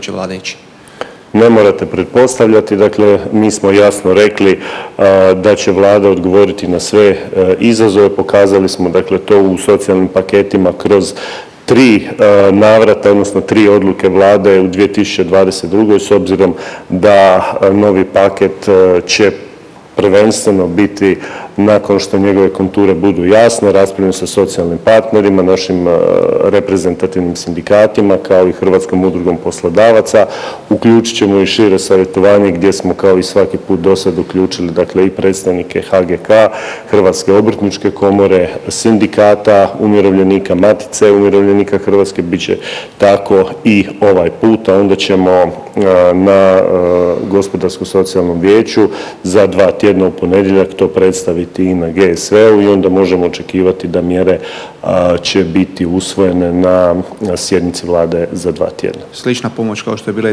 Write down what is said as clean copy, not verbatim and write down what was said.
će vlada ići? Ne morate pretpostavljati, dakle mi smo jasno rekli da će vlada odgovoriti na sve izazove, pokazali smo dakle to u socijalnim paketima kroz tri navrata, odnosno tri odluke vlade u 2022. s obzirom da novi paket će prvenstveno biti, nakon što njegove konture budu jasne, raspravljeno sa socijalnim partnerima, našim reprezentativnim sindikatima, kao i Hrvatskom udrugom poslodavaca. Uključit ćemo i šire savjetovanje gdje smo kao i svaki put do sad uključili dakle, i predstavnike HGK, Hrvatske obrtničke komore, sindikata, umirovljenika, matice umirovljenika Hrvatske, bit će tako i ovaj put, a onda ćemo na Gospodarsko-socijalnom vijeću za 2 tjedna u ponedjeljak to predstaviti i na GSV-u i onda možemo očekivati da mjere će biti usvojene na sjednici vlade za 2 tjedna. Slična pomoć kao što je bila